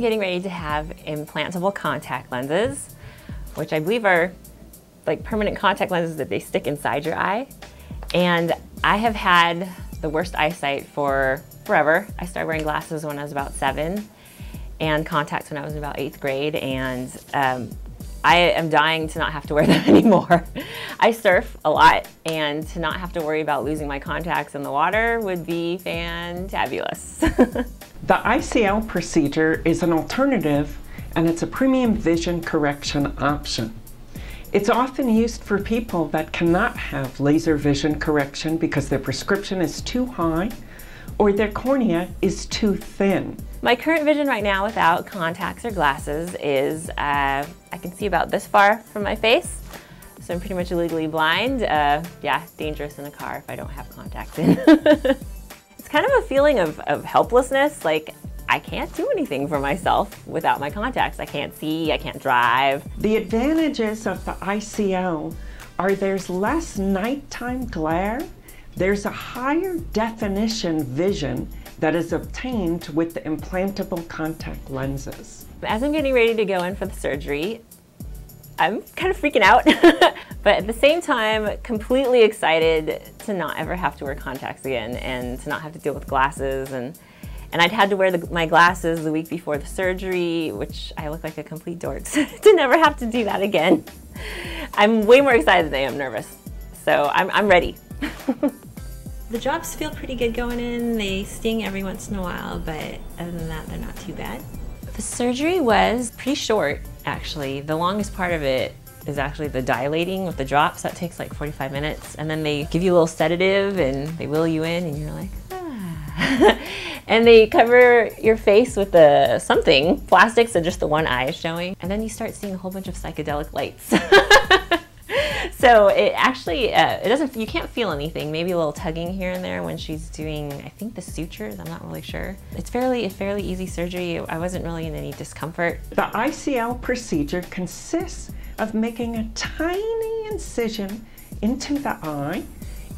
I'm getting ready to have implantable contact lenses, which I believe are like permanent contact lenses that they stick inside your eye. And I have had the worst eyesight for forever. I started wearing glasses when I was about 7 and contacts when I was in about 8th grade. And I am dying to not have to wear them anymore. I surf a lot, and to not have to worry about losing my contacts in the water would be fantabulous. The ICL procedure is an alternative, and it's a premium vision correction option. It's often used for people that cannot have laser vision correction because their prescription is too high or their cornea is too thin. My current vision right now without contacts or glasses is I can see about this far from my face, so I'm pretty much legally blind. Yeah, dangerous in a car if I don't have contacts in. It's kind of a feeling of helplessness, like I can't do anything for myself without my contacts. I can't see, I can't drive. The advantages of the ICL are there's less nighttime glare, there's a higher definition vision that is obtained with the implantable contact lenses. As I'm getting ready to go in for the surgery, I'm kind of freaking out, but at the same time, completely excited to not ever have to wear contacts again and to not have to deal with glasses. And I'd had to wear my glasses the week before the surgery, which I look like a complete dork, so to never have to do that again. I'm way more excited than I am nervous, so I'm ready. The drops feel pretty good going in. They sting every once in a while, but other than that, they're not too bad. The surgery was pretty short, actually. The longest part of it is actually the dilating with the drops. That takes like 45 minutes, and then they give you a little sedative, and they wheel you in, and you're like, ah. And they cover your face with the something, plastic, so just the one eye is showing. And then you start seeing a whole bunch of psychedelic lights. So it actually, it doesn't, you can't feel anything, maybe a little tugging here and there when she's doing, I think, the sutures, I'm not really sure. It's a fairly easy surgery. I wasn't really in any discomfort. The ICL procedure consists of making a tiny incision into the eye,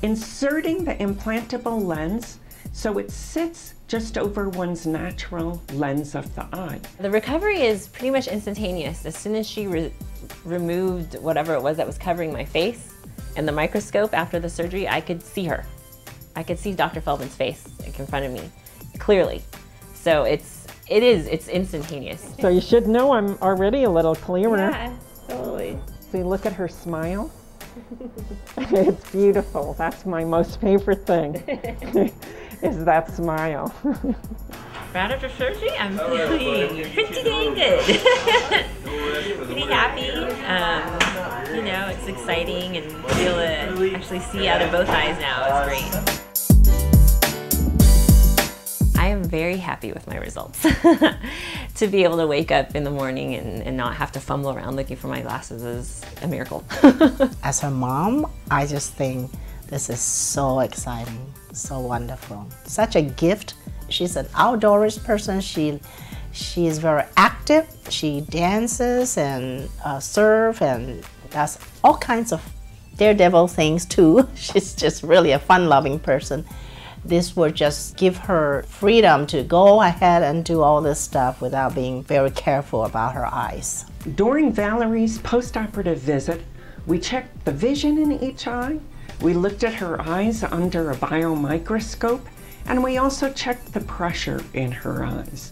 inserting the implantable lens so it sits just over one's natural lens of the eye. The recovery is pretty much instantaneous. As soon as she removed whatever it was that was covering my face and the microscope after the surgery, I could see her. I could see Dr. Feldman's face in front of me clearly. So it's instantaneous. So you should know I'm already a little clearer. Yeah, totally. So you look at her smile. It's beautiful. That's my most favorite thing, is that smile. Right after surgery, I'm feeling pretty dang good. Pretty happy. You know, it's exciting, and be able to actually see out of both eyes now is great. I am very happy with my results. To be able to wake up in the morning and not have to fumble around looking for my glasses is a miracle. As her mom, I just think this is so exciting, so wonderful. Such a gift. She's an outdoors person. She is very active. She dances and surf and does all kinds of daredevil things too. She's just really a fun-loving person. This would just give her freedom to go ahead and do all this stuff without being very careful about her eyes. During Valerie's postoperative visit, we checked the vision in each eye, we looked at her eyes under a biomicroscope, and we also checked the pressure in her eyes.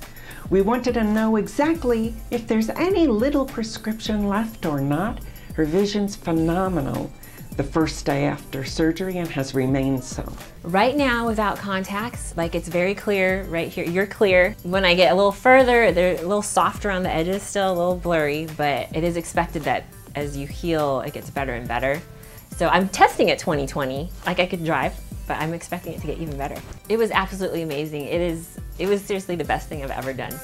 We wanted to know exactly if there's any little prescription left or not. Her vision's phenomenal the first day after surgery and has remained so. Right now, without contacts, like, it's very clear right here. You're clear. When I get a little further, they're a little soft around the edges, still a little blurry, but it is expected that as you heal, it gets better and better. So I'm testing it 20/20. Like, I could drive, but I'm expecting it to get even better. It was absolutely amazing. It was seriously the best thing I've ever done.